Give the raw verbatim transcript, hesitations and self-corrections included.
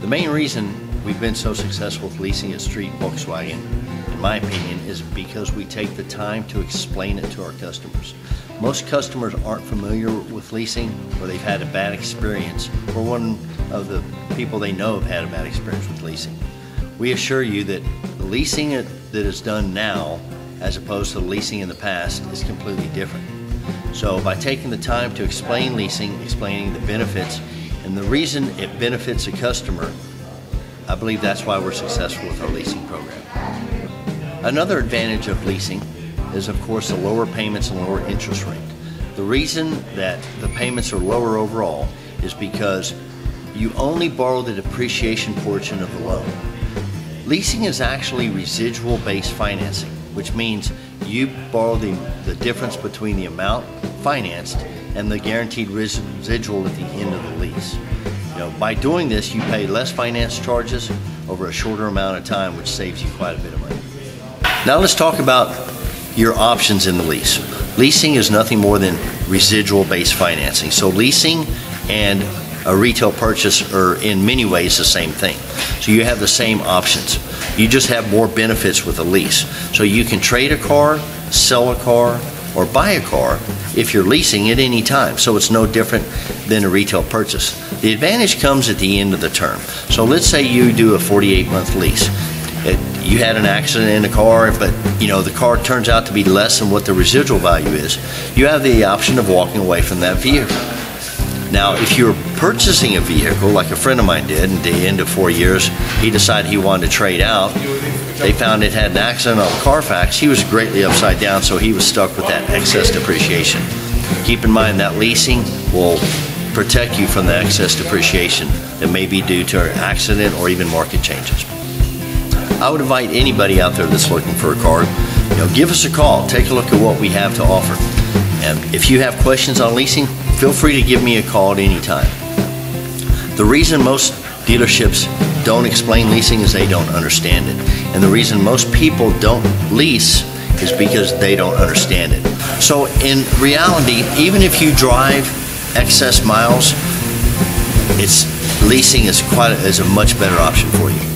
The main reason we've been so successful with leasing at Street Volkswagen, in my opinion, is because we take the time to explain it to our customers. Most customers aren't familiar with leasing, or they've had a bad experience, or one of the people they know have had a bad experience with leasing. We assure you that the leasing that is done now, as opposed to leasing in the past, is completely different. So by taking the time to explain leasing, explaining the benefits, and the reason it benefits a customer, I believe that's why we're successful with our leasing program. Another advantage of leasing is, of course, the lower payments and lower interest rate. The reason that the payments are lower overall is because you only borrow the depreciation portion of the loan. Leasing is actually residual-based financing, which means you borrow the, the difference between the amount financed and the guaranteed residual at the end of the lease. You know, by doing this, you pay less finance charges over a shorter amount of time, which saves you quite a bit of money. Now let's talk about your options in the lease. Leasing is nothing more than residual-based financing. So leasing and a retail purchase are in many ways the same thing. So you have the same options. You just have more benefits with a lease. So you can trade a car, sell a car, or buy a car if you're leasing at any time. So it's no different than a retail purchase. The advantage comes at the end of the term. So let's say you do a forty-eight month lease. It, you had an accident in the car, but you know the car turns out to be less than what the residual value is. You have the option of walking away from that vehicle. Now, if you're purchasing a vehicle, like a friend of mine did, at the end of four years, he decided he wanted to trade out. They found it had an accident on Carfax. He was greatly upside down, so he was stuck with that excess depreciation. Keep in mind that leasing will protect you from the excess depreciation that may be due to an accident or even market changes. I would invite anybody out there that's looking for a car, you know, give us a call, take a look at what we have to offer. And if you have questions on leasing, feel free to give me a call at any time. The reason most dealerships don't explain leasing is they don't understand it. And the reason most people don't lease is because they don't understand it. So in reality, even if you drive excess miles, it's, leasing is, quite a, is a much better option for you.